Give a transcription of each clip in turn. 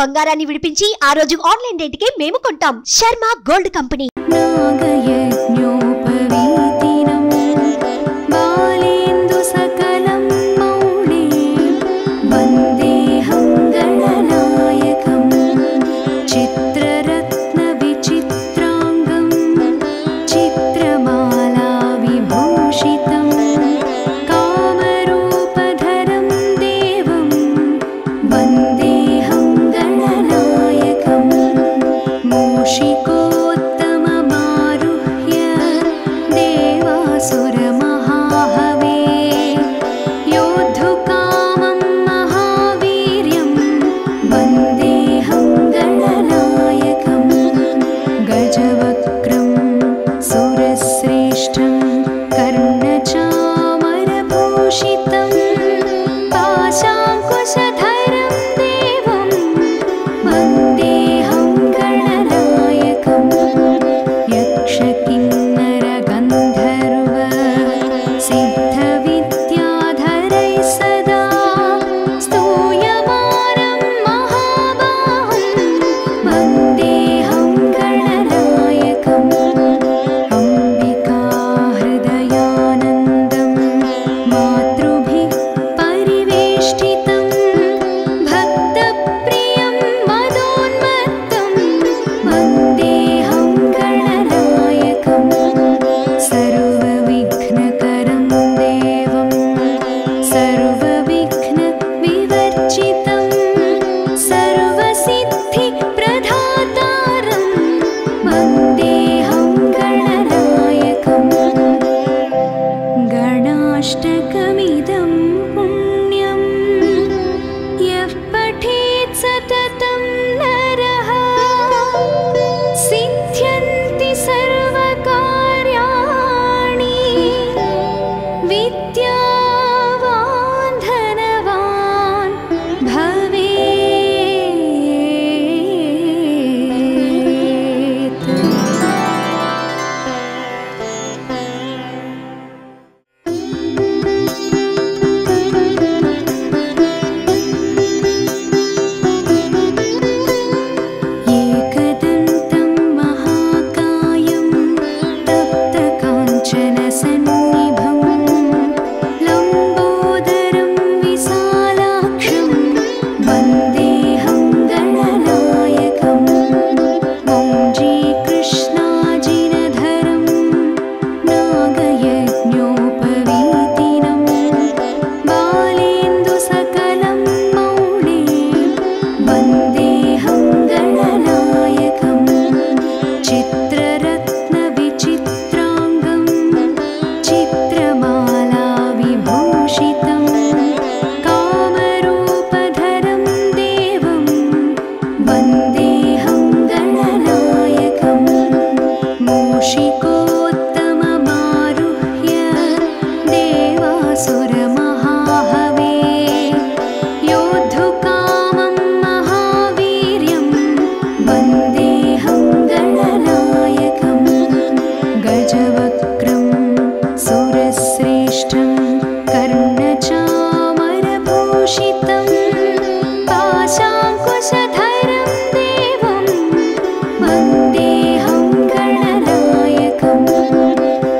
బంగారాన్ని విడిపించి ఆ రోజు ఆన్లైన్ రేటుకే మేము కొంటాం. Sharma gold company.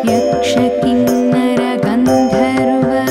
Yaksha Kinnara Gandharva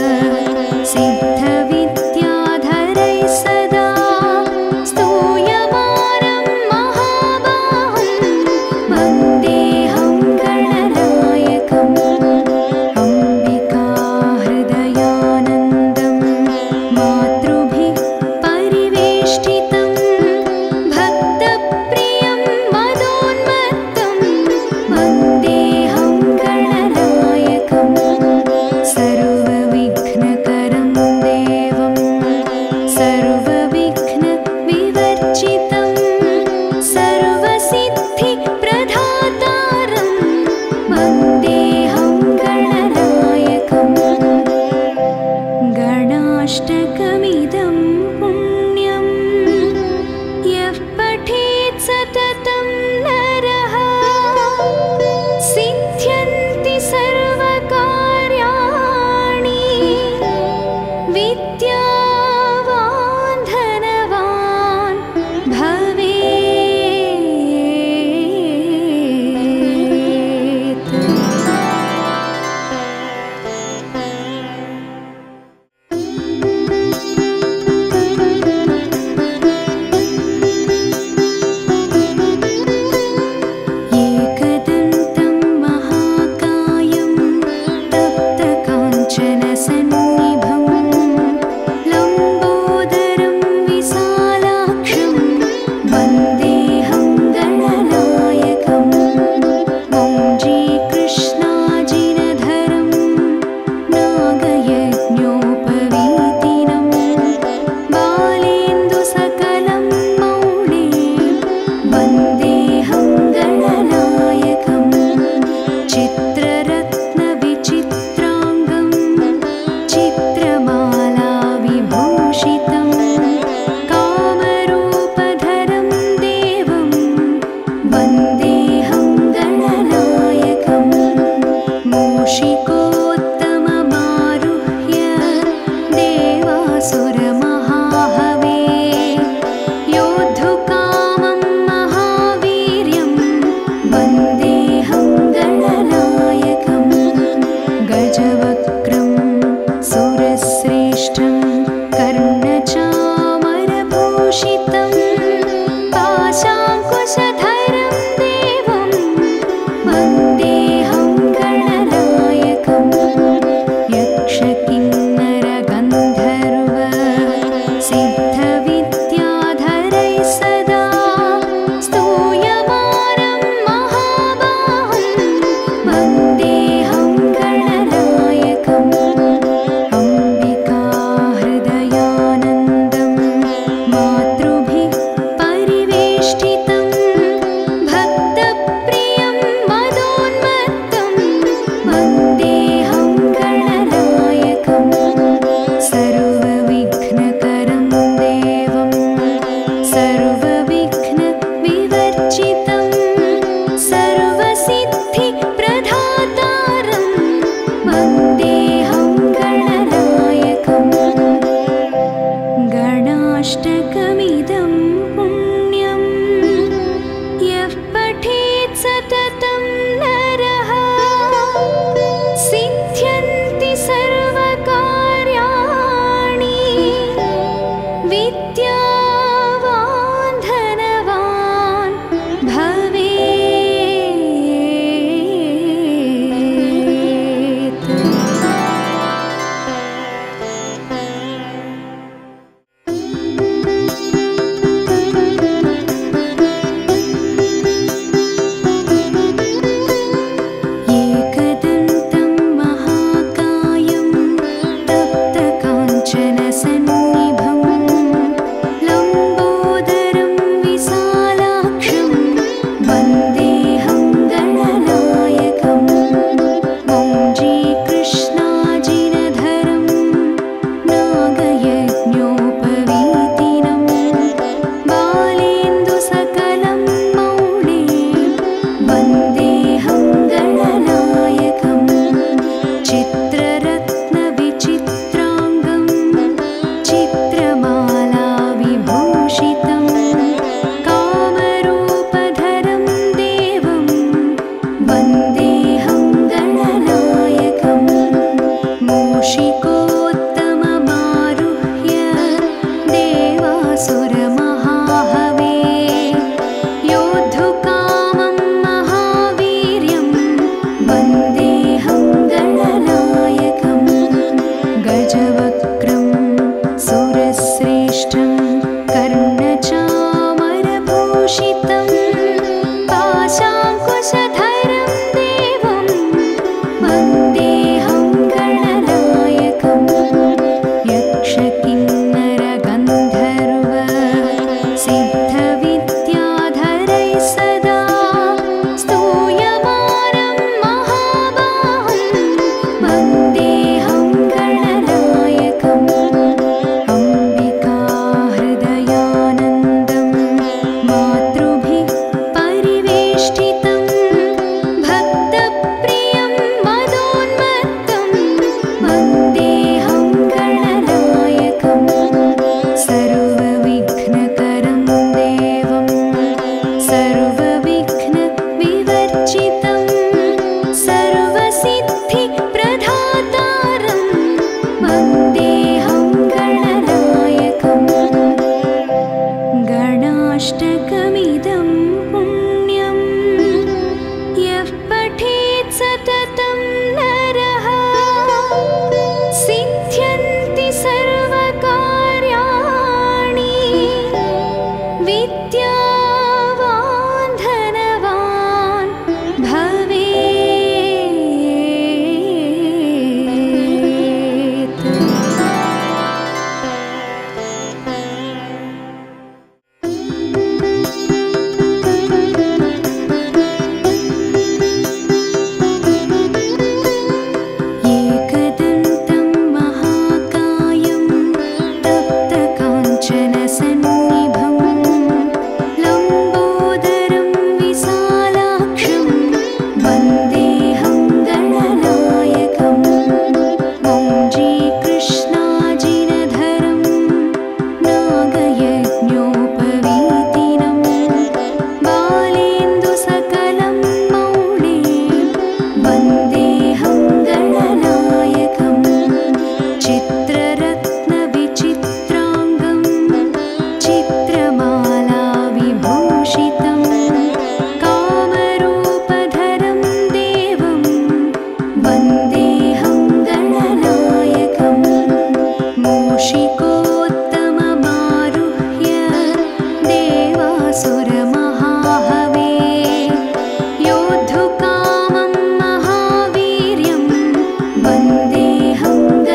Gananayaka.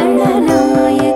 Gananayaka.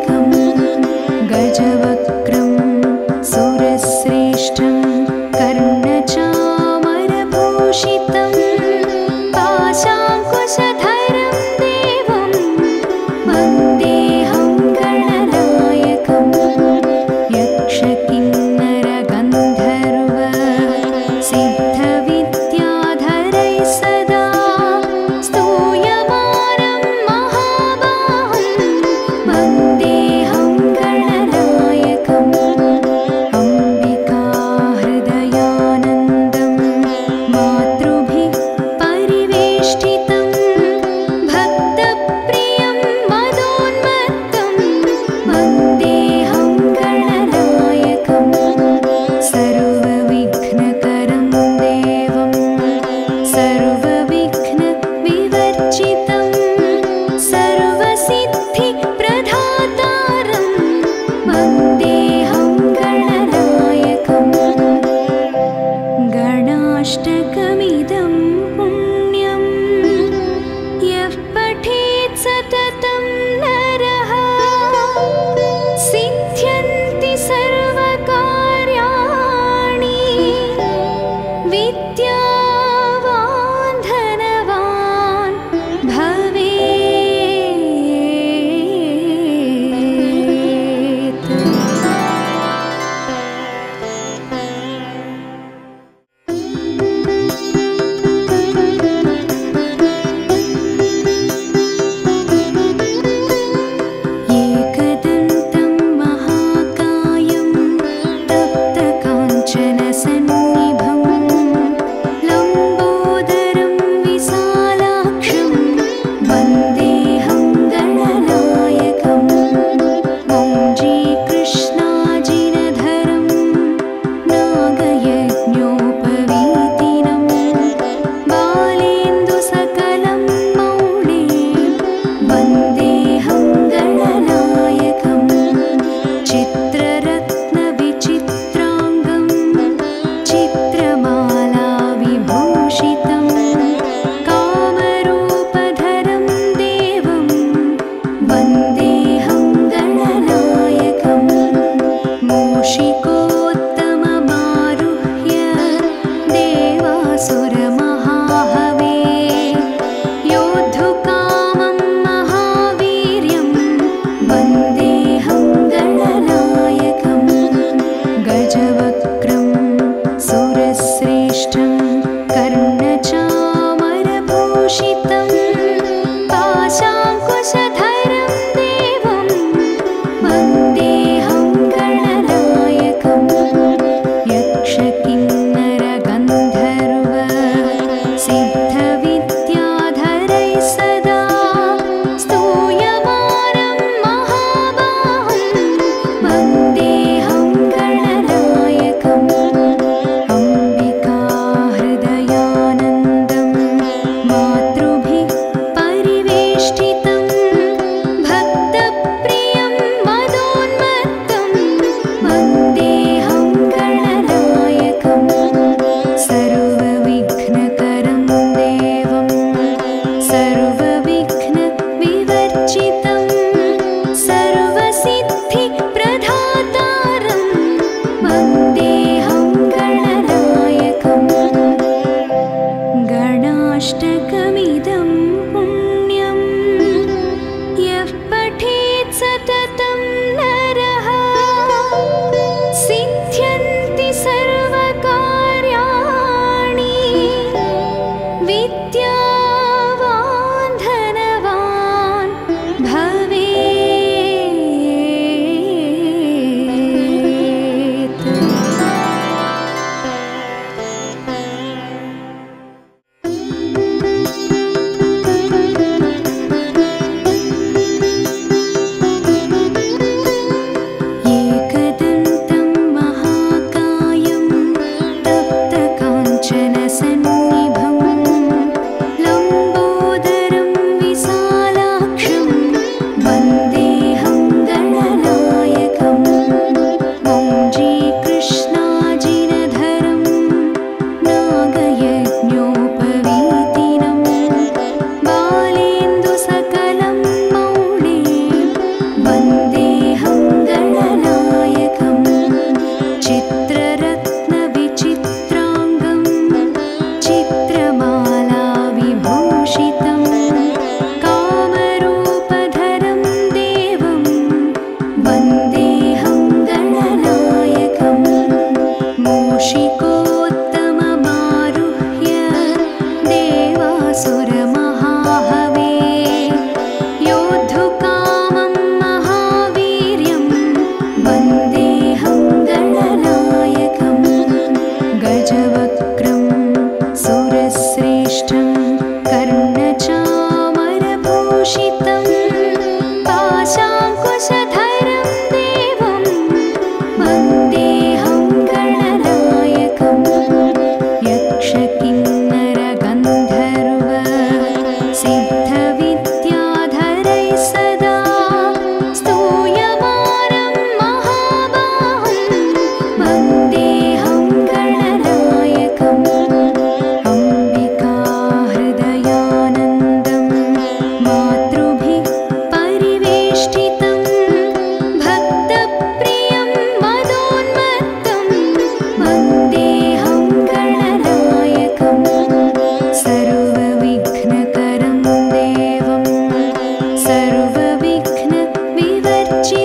Sarva Vighna Vivarchini.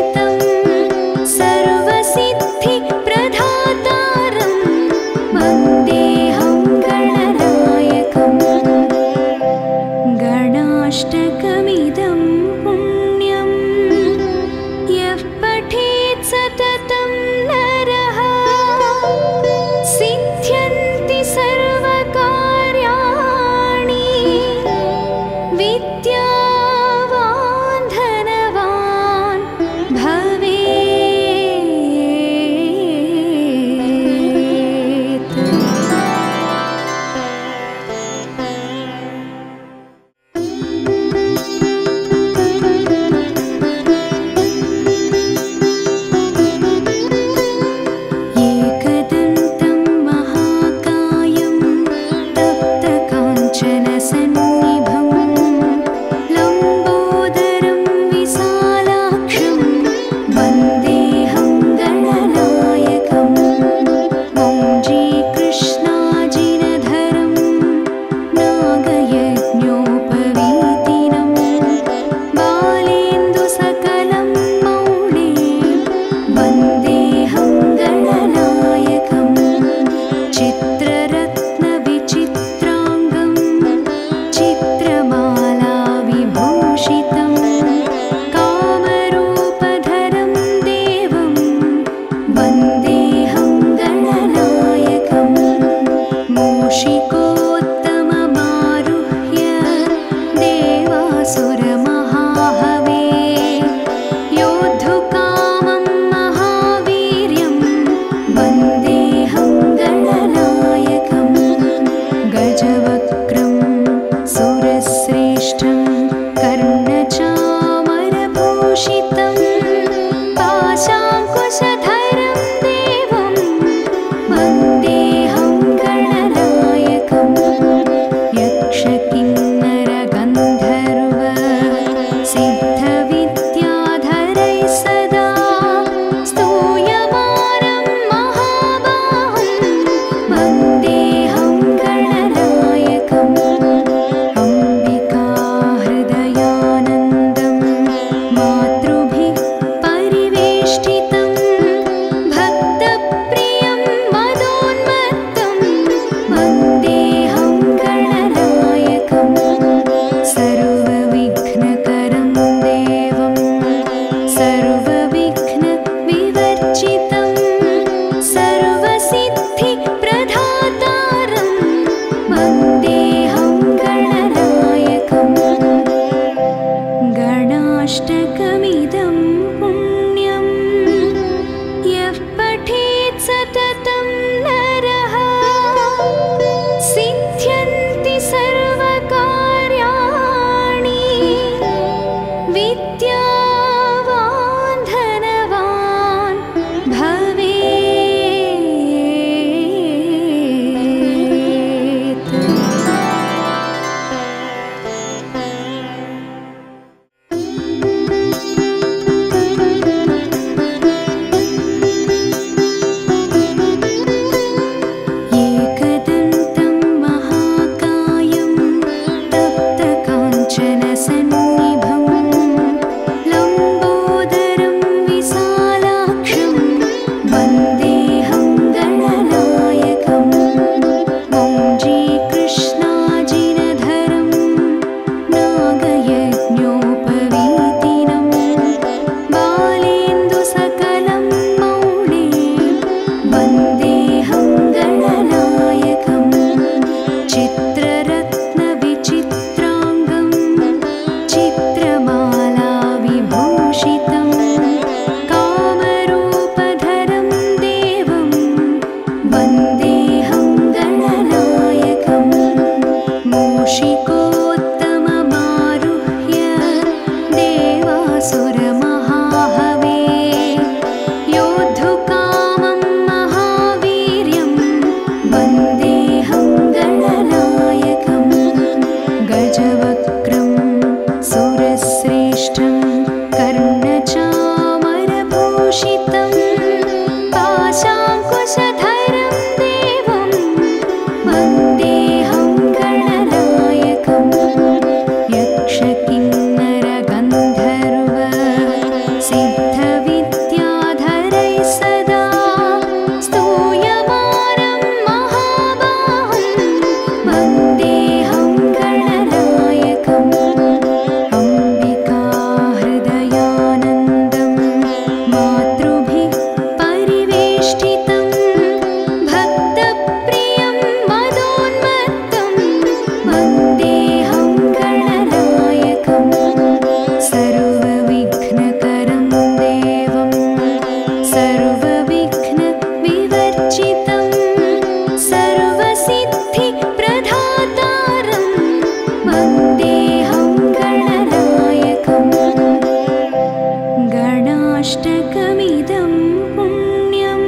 Ashtakamidam punyam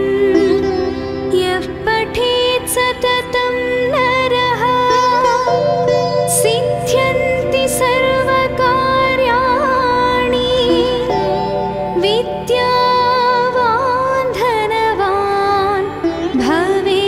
yav pathet satatam naraha siddhyanti sarvakaryani vidyavan dhanavan bhavet.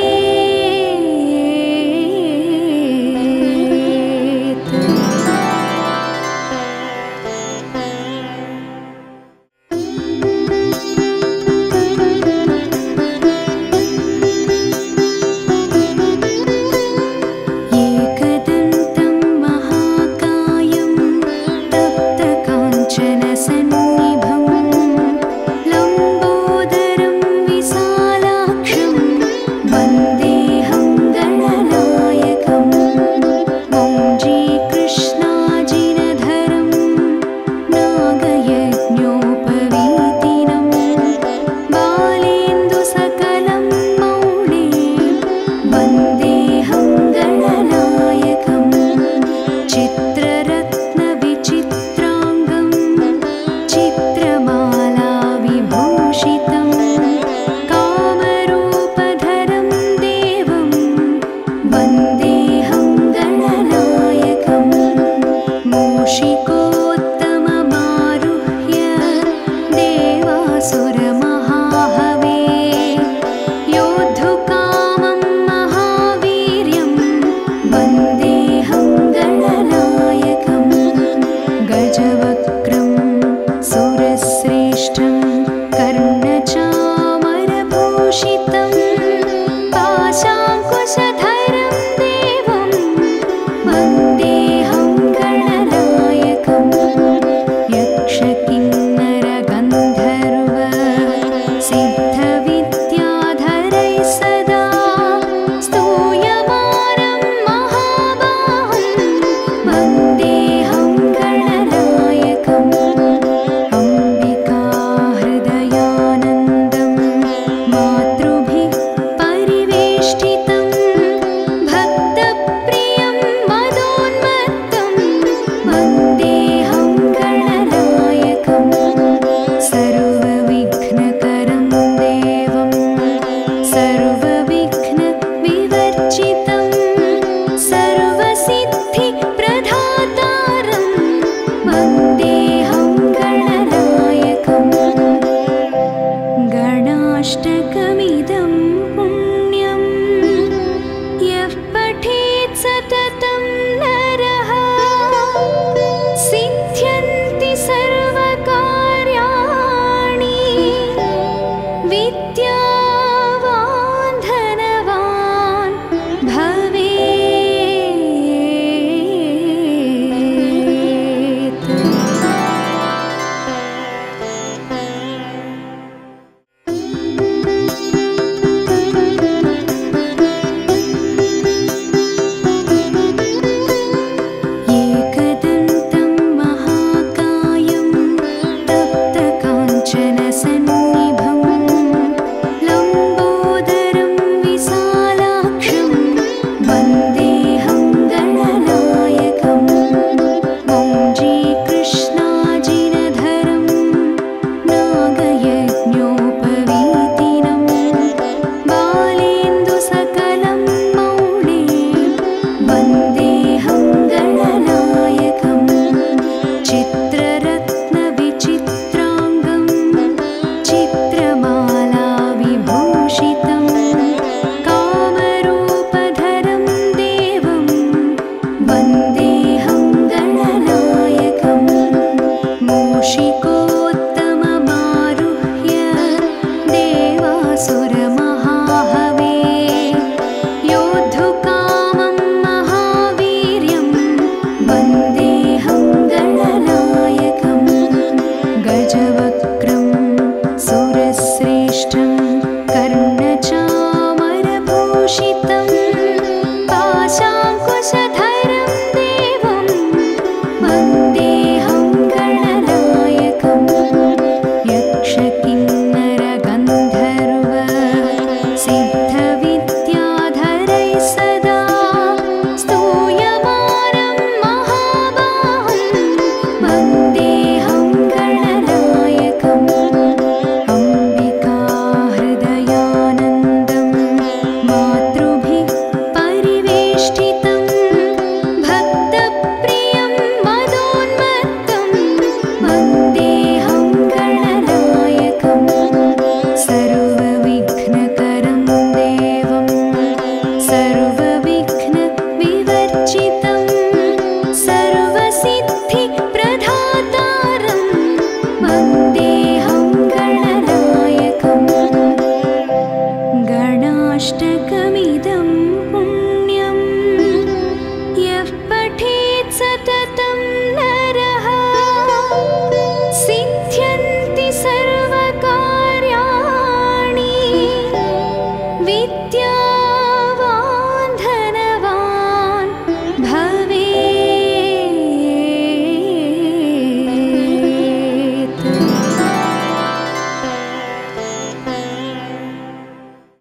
Ashtakamidam punyam yav pathet satatam naraha siddhyanti sarvakaryani vidyavan dhanavan bhavet. पठेत् सत्